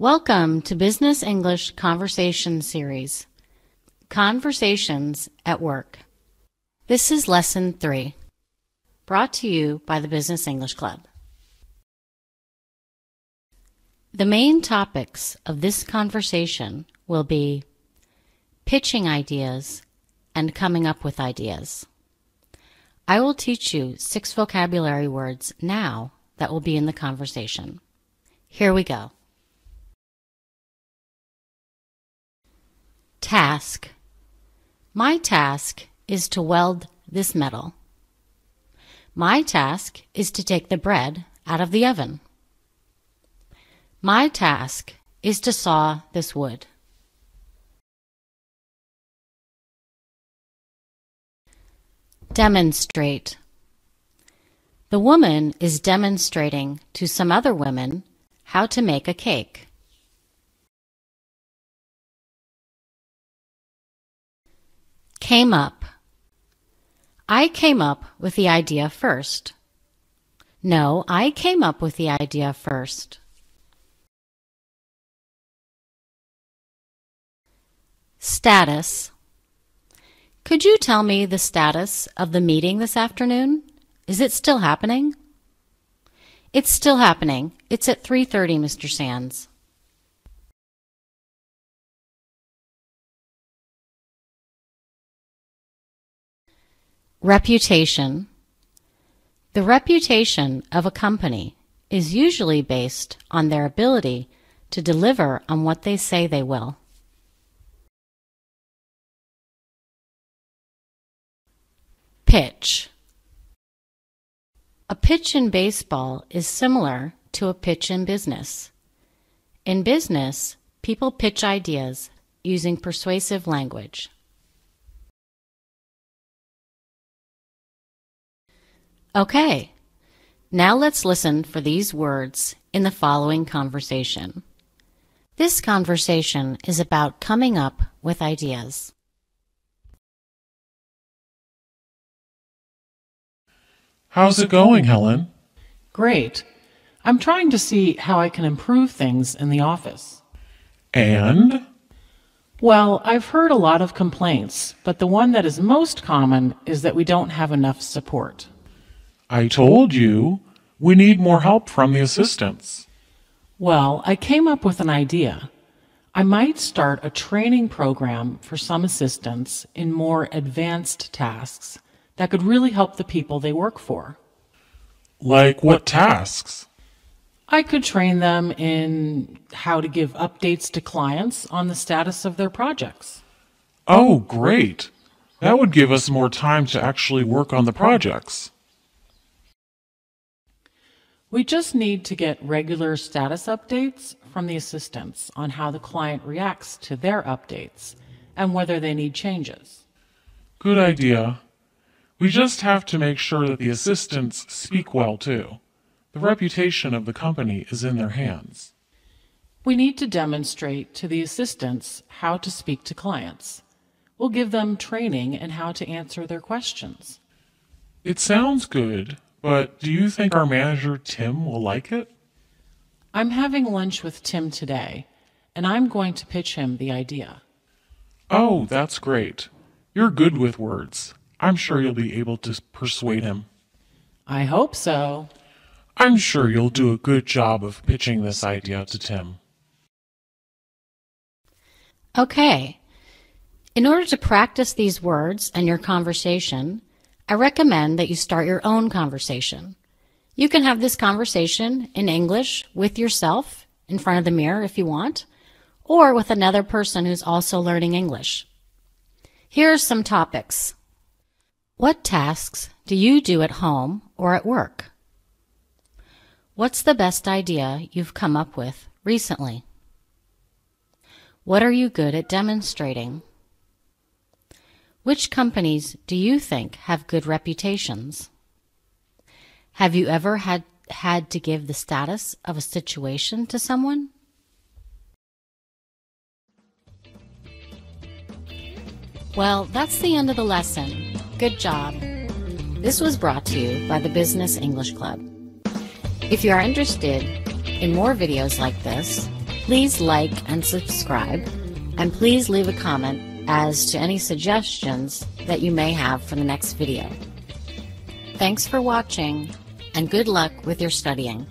Welcome to Business English Conversation Series, Conversations at Work. This is Lesson 3, brought to you by the Business English Club. The main topics of this conversation will be pitching ideas and coming up with ideas. I will teach you 6 vocabulary words now that will be in the conversation. Here we go. Task. My task is to weld this metal. My task is to take the bread out of the oven. My task is to saw this wood. Demonstrate. The woman is demonstrating to some other women how to make a cake. Came up. I came up with the idea first. No, I came up with the idea first. Status. Could you tell me the status of the meeting this afternoon? Is it still happening? It's still happening. It's at 3:30, Mr. Sands. Reputation. The reputation of a company is usually based on their ability to deliver on what they say they will. Pitch. A pitch in baseball is similar to a pitch in business. In business, people pitch ideas using persuasive language. Okay, now let's listen for these words in the following conversation. This conversation is about coming up with ideas. How's it going, Helen? Great. I'm trying to see how I can improve things in the office. And? Well, I've heard a lot of complaints, but the one that is most common is that we don't have enough support. I told you, we need more help from the assistants. Well, I came up with an idea. I might start a training program for some assistants in more advanced tasks that could really help the people they work for. Like what tasks? I could train them in how to give updates to clients on the status of their projects. Oh, great. That would give us more time to actually work on the projects. We just need to get regular status updates from the assistants on how the client reacts to their updates and whether they need changes. Good idea. We just have to make sure that the assistants speak well too. The reputation of the company is in their hands. We need to demonstrate to the assistants how to speak to clients. We'll give them training in how to answer their questions. It sounds good. But do you think our manager, Tim, will like it? I'm having lunch with Tim today, and I'm going to pitch him the idea. Oh, that's great. You're good with words. I'm sure you'll be able to persuade him. I hope so. I'm sure you'll do a good job of pitching this idea to Tim. Okay. In order to practice these words and your conversation, I recommend that you start your own conversation. You can have this conversation in English with yourself in front of the mirror if you want, or with another person who's also learning English. Here are some topics. What tasks do you do at home or at work? What's the best idea you've come up with recently? What are you good at demonstrating? Which companies do you think have good reputations? Have you ever had to give the status of a situation to someone? Well, that's the end of the lesson. Good job. This was brought to you by the Business English Club. If you are interested in more videos like this, Please like and subscribe, and please leave a comment as to any suggestions that you may have for the next video. Thanks for watching, and good luck with your studying.